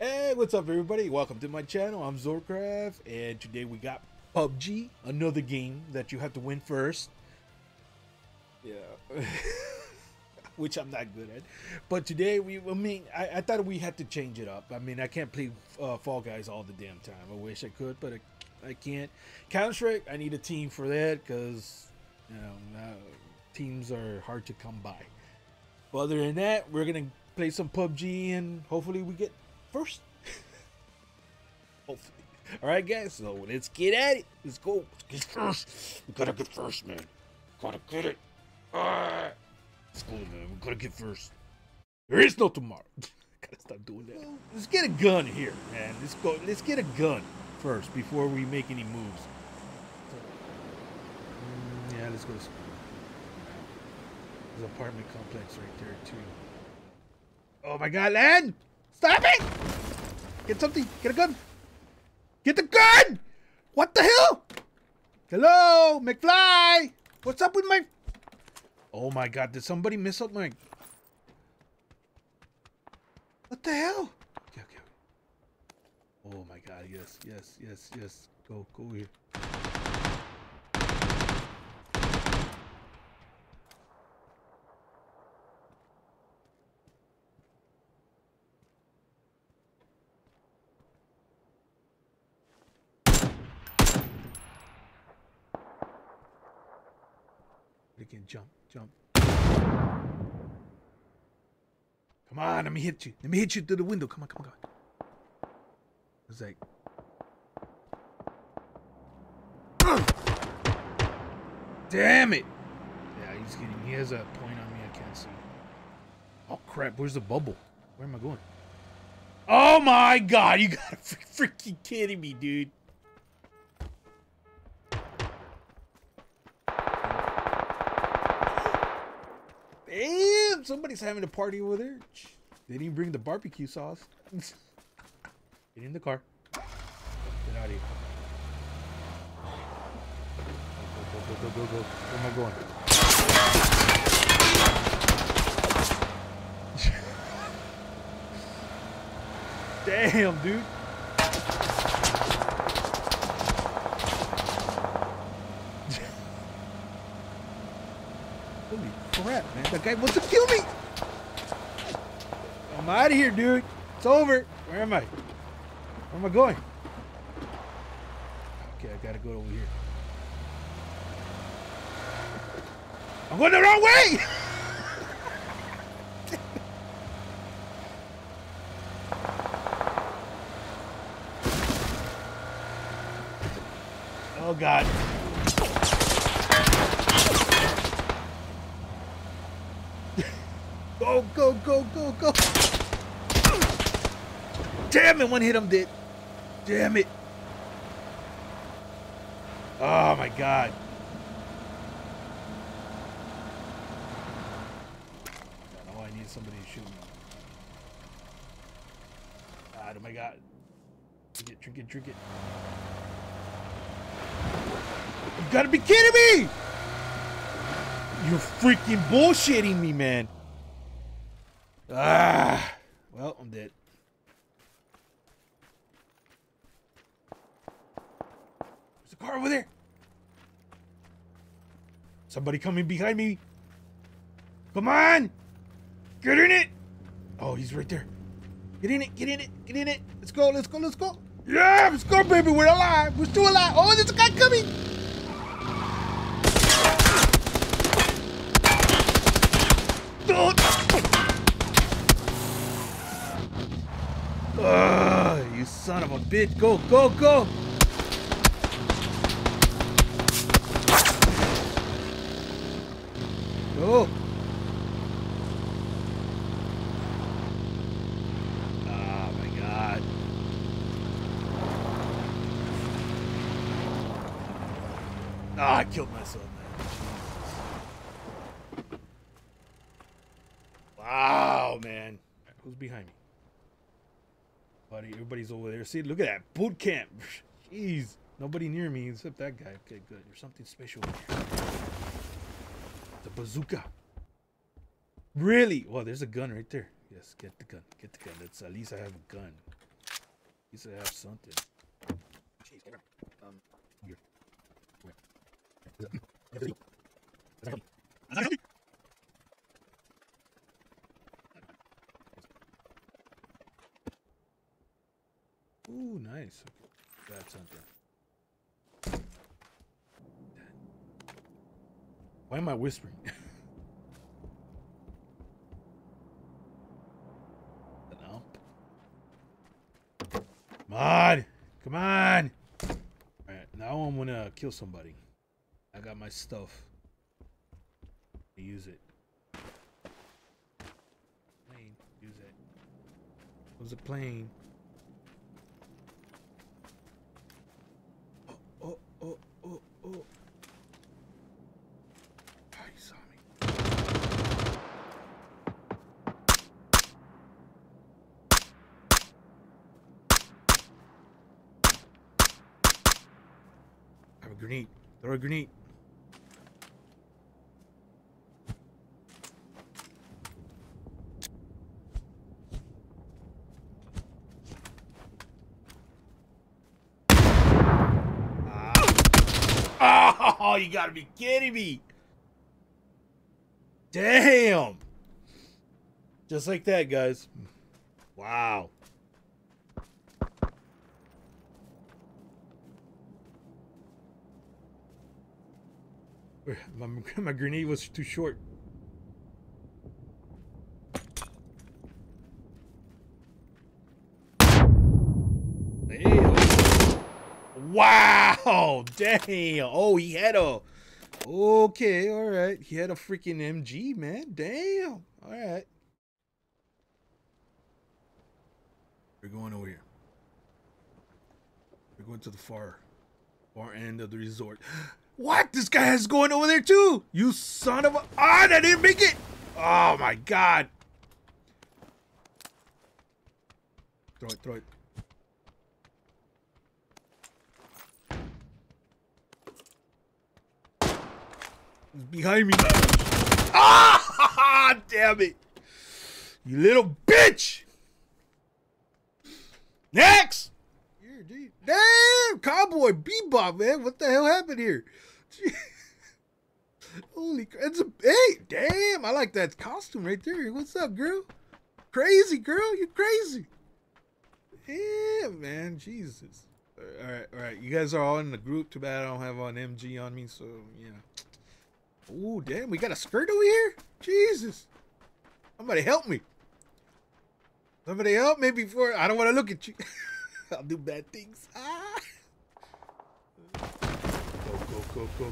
Hey, what's up everybody? Welcome to my channel. I'm Zurcraft, and today we got PUBG, another game that you have to win first. Yeah. Which I'm not good at. But today, I thought we had to change it up. I mean, I can't play Fall Guys all the damn time. I wish I could, but I can't. Counter-Strike, I need a team for that because, you know, teams are hard to come by. But other than that, we're going to play some PUBG and hopefully we get first. Hopefully. Alright guys, so let's get at it. Let's go. Let's get first. We gotta get first, man. Gotta get it. Let's go, man. We gotta get first. There is no tomorrow. Gotta stop doing that. Let's get a gun here, man. Let's go. Let's get a gun first before we make any moves. Yeah, let's go to school. There's an apartment complex right there too. Oh my god, lad! Stop it! Get something! Get a gun! Get the gun! What the hell? Hello, McFly! What's up with my... Oh my god, did somebody mess up my... What the hell? Okay, okay. Oh my god, yes, yes, yes, yes. Go, go here. Again, jump, jump. Come on, let me hit you. Let me hit you through the window. Come on, come on, come on. It's like... Damn it! Yeah, he's getting... He has a point on me. I can't see. Oh, crap. Where's the bubble? Where am I going? Oh, my God. You gotta freaking kidding me, dude. Damn, somebody's having a party over there. They didn't even bring the barbecue sauce. Get in the car. Get out of here. Go, go, go, go, go. Where am I going? Damn, dude. Holy crap, man. That guy wants to kill me. I'm out of here, dude. It's over. Where am I? Where am I going? Okay, I gotta go over here. I'm going the wrong way! Oh, God. Go, go, go, go, go. Damn it, one hit, I'm dead. Damn it. Oh, my God. Oh, I need somebody to shoot me. God, oh, my God. Drink it, drink it, drink it. You gotta be kidding me! You're freaking bullshitting me, man. Ah, well, I'm dead. There's a car over there. Somebody coming behind me. Come on. Get in it. Oh, he's right there. Get in it. Get in it. Get in it. Let's go. Let's go. Let's go. Yeah, let's go, baby. We're alive. We're still alive. Oh, there's a guy coming. You son of a bitch. Go, go, go. Go. Oh, my God. Oh, I killed myself, man. Jesus. Wow, man. Who's behind me? Buddy, everybody's over there. See, look at that boot camp. Jeez, nobody near me except that guy. Okay, good. There's something special here. The bazooka. Really? Well, there's a gun right there. Yes, get the gun. Get the gun. That's, at least I have a gun. You should have something. Jeez, get her. Here. Ooh, nice. Grab something. Why am I whispering? Come on! Alright, now I'm gonna kill somebody. I got my stuff. I use it. Plane, use it. It was a plane. Oh. Oh, he saw me. Have a grenade. Throw a grenade. Oh, you gotta be kidding me. Damn. Just like that, guys. Wow. My grenade was too short. Damn. Wow! Damn! Oh, he had a... Okay, alright. He had a freaking MG, man. Damn! Alright. We're going over here. We're going to the far end of the resort. What? This guy is going over there too! You son of a... Ah, I didn't make it! Oh my god! Throw it, throw it. It's behind me. Ah! Damn it! You little bitch! Next! Here, dude. Damn! Cowboy Bebop, man! What the hell happened here? Holy crap. Hey, damn, I like that costume right there. What's up, girl? Crazy, girl. You're crazy. Yeah, man. Jesus. All right. You guys are all in the group. Too bad I don't have an MG on me, so, yeah. Oh, damn. We got a skirt over here? Jesus. Somebody help me. Somebody help me before... I don't want to look at you. I'll do bad things. Ah.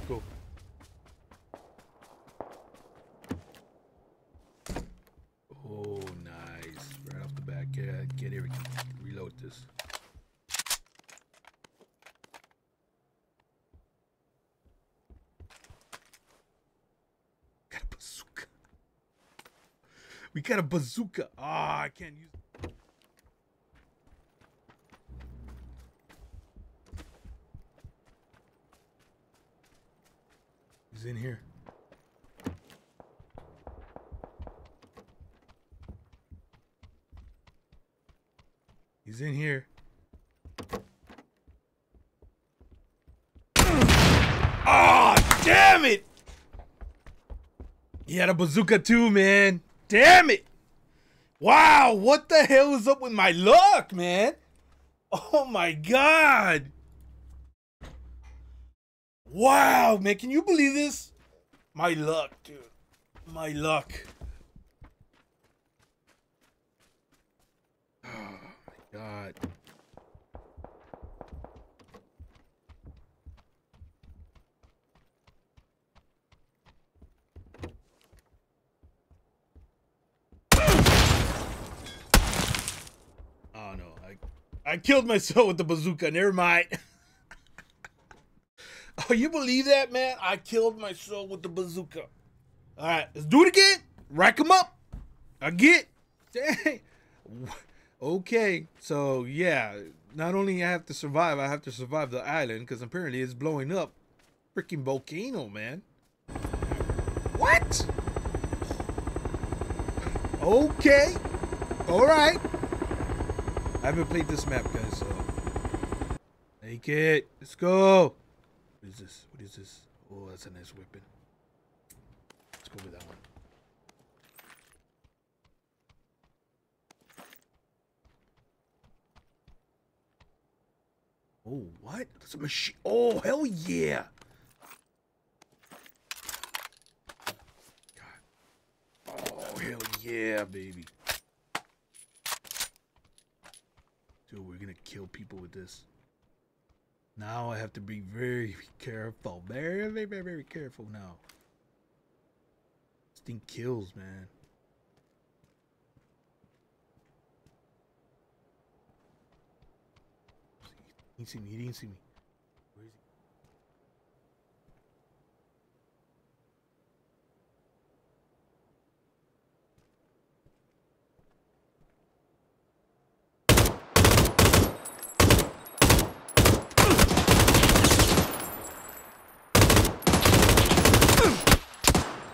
Go. Oh, nice. Right off the back. Get everything. Reload this. Got a bazooka. We got a bazooka. Ah, I can't use it. He's in here. He's in here. Oh, damn it! He had a bazooka too, man. Damn it! Wow, what the hell is up with my luck, man? Oh my god! Wow, man, can you believe this? My luck, dude. My luck. Oh, my God. Oh, no. I killed myself with the bazooka. Never mind. Oh, you believe that, man? I killed myself with the bazooka. All right, let's do it again. Rack them up. I get. Dang. Okay, so yeah, not only I have to survive the island because apparently it's blowing up. Freaking volcano, man. What? Okay. All right. I haven't played this map, guys, so. Take it. Let's go. What is this? What is this? Oh, that's a nice weapon. Let's go with that one. Oh, what? That's a machine. Oh, hell yeah. God. Oh, hell yeah, baby. Dude, we're going to kill people with this. Now I have to be very careful. Very, very, very, very careful now. This thing kills, man. He didn't see me. He didn't see me. Where is he?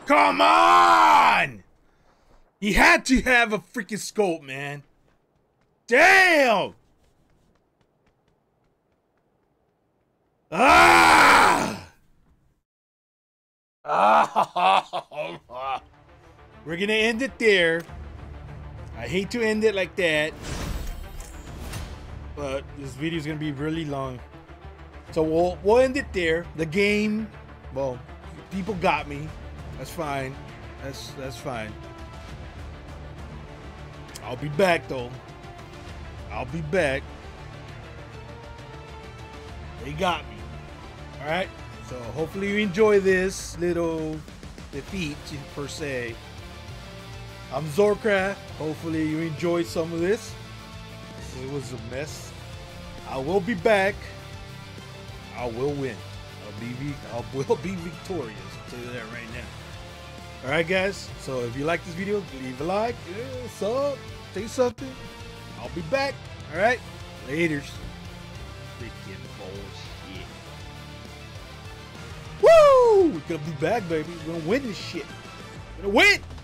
Come on! He had to have a freaking scope, man. Damn! Ah! Ah! We're gonna end it there. I hate to end it like that, but this video is gonna be really long, so we'll end it there. The game, well, people got me. That's fine. That's fine. I'll be back though. I'll be back. They got me. All right, so hopefully you enjoy this little defeat, per se. I'm Zurcraft. Hopefully you enjoyed some of this. It was a mess. I will be back. I will win. I will be victorious. I'll tell you that right now. All right, guys. So if you like this video, leave a like, sub, say something. I'll be back. All right, laters. Freaking balls. Woo! We're gonna be back, baby. We're gonna win this shit. We're gonna win!